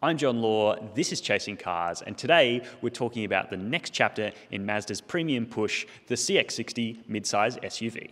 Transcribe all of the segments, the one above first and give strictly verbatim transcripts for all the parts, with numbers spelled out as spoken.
I'm John Law, this is Chasing Cars, and today we're talking about the next chapter in Mazda's premium push, the C X sixty midsize S U V.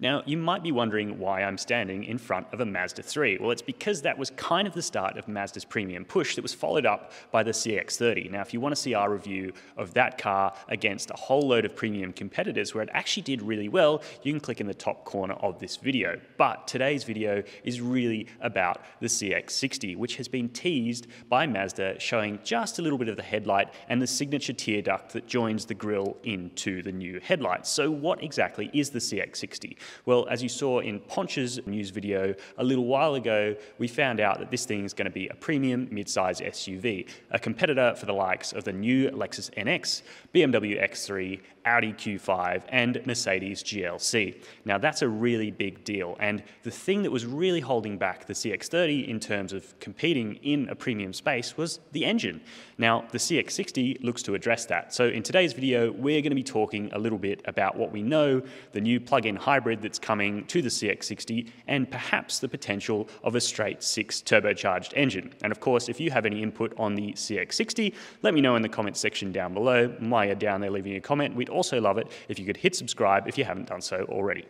Now, you might be wondering why I'm standing in front of a Mazda three. Well, it's because that was kind of the start of Mazda's premium push that was followed up by the C X thirty. Now, if you want to see our review of that car against a whole load of premium competitors where it actually did really well, you can click in the top corner of this video. But today's video is really about the C X sixty, which has been teased by Mazda, showing just a little bit of the headlight and the signature tear duct that joins the grille into the new headlights. So what exactly is the C X sixty? Well, as you saw in Ponch's news video a little while ago, we found out that this thing is going to be a premium midsize S U V, a competitor for the likes of the new Lexus N X, B M W X three, Audi Q five, and Mercedes G L C. Now, that's a really big deal, and the thing that was really holding back the C X thirty in terms of competing in a premium space was the engine. Now, the C X sixty looks to address that. So in today's video, we're going to be talking a little bit about what we know, the new plug-in hybrid that's coming to the C X sixty, and perhaps the potential of a straight six turbocharged engine. And of course, if you have any input on the C X sixty, let me know in the comments section down below. While you're down there leaving a comment, we'd also love it if you could hit subscribe if you haven't done so already.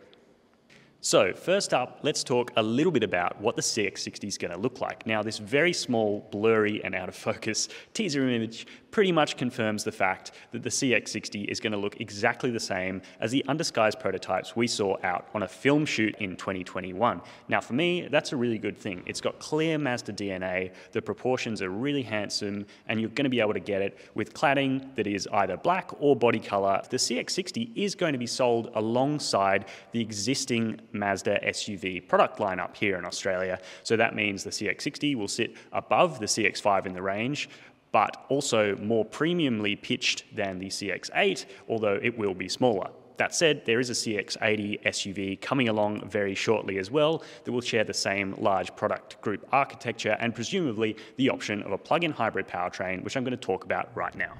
So first up, let's talk a little bit about what the C X sixty is going to look like. Now, this very small, blurry and out of focus teaser image pretty much confirms the fact that the C X sixty is going to look exactly the same as the undisguised prototypes we saw out on a film shoot in twenty twenty-one. Now, for me, that's a really good thing. It's got clear Mazda D N A, the proportions are really handsome, and you're going to be able to get it with cladding that is either black or body color. The C X sixty is going to be sold alongside the existing Mazda S U V product lineup here in Australia. So that means the C X sixty will sit above the C X five in the range, but also more premiumly pitched than the C X eight, although it will be smaller. That said, there is a C X eighty S U V coming along very shortly as well that will share the same large product group architecture and presumably the option of a plug-in hybrid powertrain, which I'm going to talk about right now.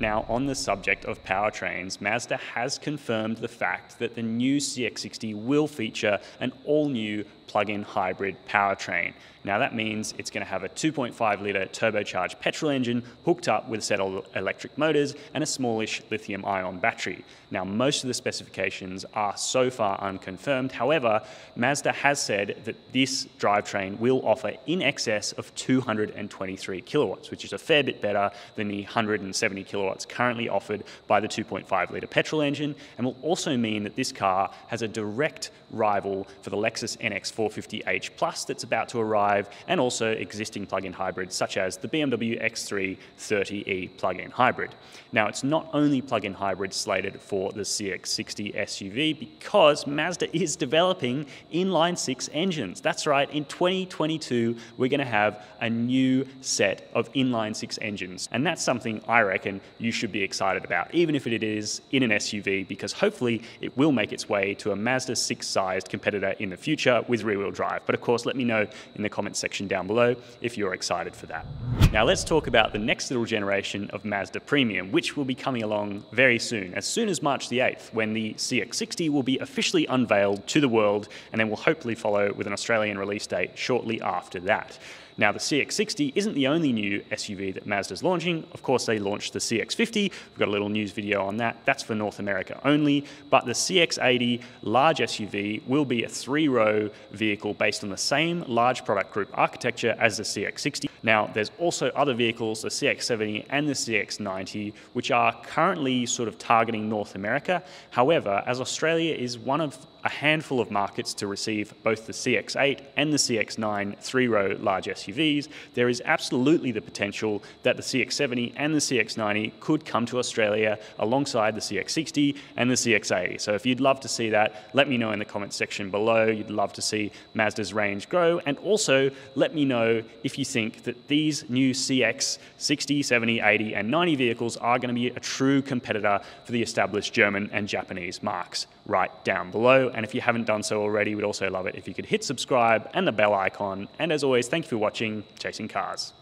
Now, on the subject of powertrains, Mazda has confirmed the fact that the new C X sixty will feature an all-new plug-in hybrid powertrain. Now, that means it's going to have a two point five litre turbocharged petrol engine hooked up with a set of electric motors and a smallish lithium-ion battery. Now, most of the specifications are so far unconfirmed. However, Mazda has said that this drivetrain will offer in excess of two hundred twenty-three kilowatts, which is a fair bit better than the one hundred seventy kilowatts currently offered by the two point five litre petrol engine, and will also mean that this car has a direct rival for the Lexus N X four fifty H Plus that's about to arrive, and also existing plug-in hybrids such as the B M W X three thirty E plug-in hybrid. Now, it's not only plug-in hybrids slated for the C X sixty S U V, because Mazda is developing inline six engines. That's right, in twenty twenty-two we're going to have a new set of inline six engines, and that's something I reckon you should be excited about, even if it is in an S U V, because hopefully it will make its way to a Mazda six sized competitor in the future with rear-wheel drive. But of course, let me know in the comments section down below if you're excited for that. Now, let's talk about the next little generation of Mazda Premium, which will be coming along very soon, as soon as March the eighth, when the C X sixty will be officially unveiled to the world, and then will hopefully follow with an Australian release date shortly after that. Now, the C X sixty isn't the only new S U V that Mazda's launching. Of course, they launched the C X fifty. We've got a little news video on that. That's for North America only. But the C X eighty large S U V will be a three-row vehicle based on the same large product group architecture as the C X sixty. Now, there's also other vehicles, the C X seventy and the C X ninety, which are currently sort of targeting North America. However, as Australia is one of a handful of markets to receive both the C X eight and the C X nine three-row large S U Vs, there is absolutely the potential that the C X seventy and the C X ninety could come to Australia alongside the C X sixty and the C X eighty. So if you'd love to see that, let me know in the comments section below. You'd love to see Mazda's range grow, and also let me know if you think that these new C X sixty, seventy, eighty and ninety vehicles are going to be a true competitor for the established German and Japanese marques. Right down below. And if you haven't done so already, we'd also love it if you could hit subscribe and the bell icon. And as always, thank you for watching Chasing Cars.